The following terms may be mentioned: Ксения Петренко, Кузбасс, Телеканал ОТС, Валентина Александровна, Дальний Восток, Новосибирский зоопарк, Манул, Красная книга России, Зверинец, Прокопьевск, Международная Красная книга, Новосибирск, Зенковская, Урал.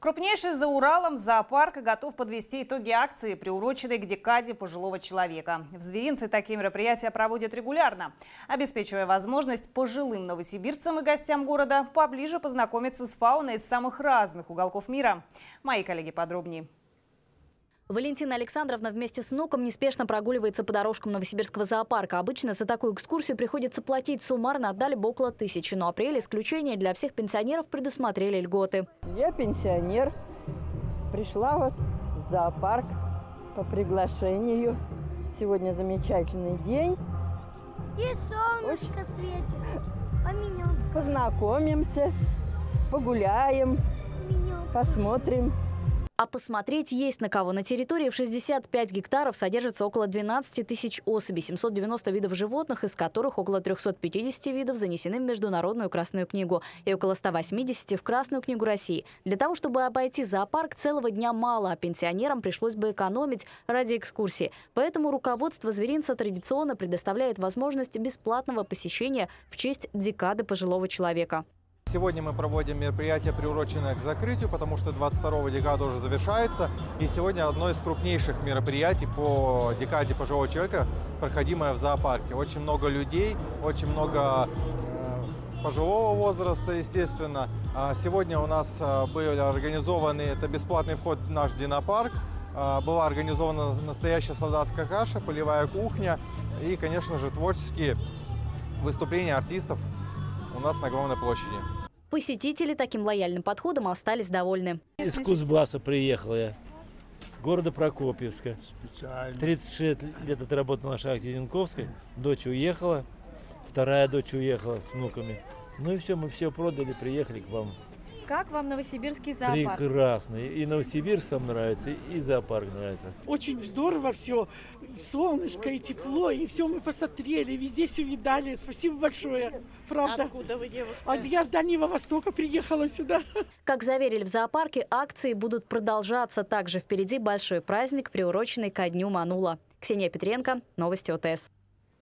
Крупнейший за Уралом зоопарк готов подвести итоги акции, приуроченной к декаде пожилого человека. В Зверинце такие мероприятия проводят регулярно, обеспечивая возможность пожилым новосибирцам и гостям города поближе познакомиться с фауной из самых разных уголков мира. Мои коллеги подробнее. Валентина Александровна вместе с внуком неспешно прогуливается по дорожкам Новосибирского зоопарка. Обычно за такую экскурсию приходится платить суммарно отдали бы около 1000. Но в апреле исключение для всех пенсионеров предусмотрели льготы. Я пенсионер. Пришла вот в зоопарк по приглашению. Сегодня замечательный день. И солнышко светит. Познакомимся, погуляем, посмотрим. А посмотреть есть на кого. На территории в 65 гектаров содержится около 12 000 особей, 790 видов животных, из которых около 350 видов занесены в Международную Красную книгу и около 180 в Красную книгу России. Для того, чтобы обойти зоопарк, целого дня мало, а пенсионерам пришлось бы экономить ради экскурсии. Поэтому руководство Зверинца традиционно предоставляет возможность бесплатного посещения в честь декады пожилого человека. Сегодня мы проводим мероприятие, приуроченное к закрытию, потому что 22 декада уже завершается. И сегодня одно из крупнейших мероприятий по декаде пожилого человека, проходимое в зоопарке. Очень много людей, очень много пожилого возраста, естественно. Сегодня у нас были организованы, это бесплатный вход в наш динопарк. Была организована настоящая солдатская каша, полевая кухня и, конечно же, творческие выступления артистов у нас на главной площади. Посетители таким лояльным подходом остались довольны. Из Кузбасса приехала я, с города Прокопьевска. 36 лет отработала на шахте Зенковской. Дочь уехала, вторая дочь уехала с внуками. Ну и все, мы все продали, приехали к вам. Как вам новосибирский зоопарк? Прекрасно. И Новосибирск сам нравится, и зоопарк нравится. Очень здорово все. Солнышко и тепло, и все мы посмотрели, везде все видали. Спасибо большое. Правда. Откуда вы, девушка? Я с Дальнего Востока приехала сюда. Как заверили в зоопарке, акции будут продолжаться. Также впереди большой праздник, приуроченный ко дню Манула. Ксения Петренко, новости ОТС.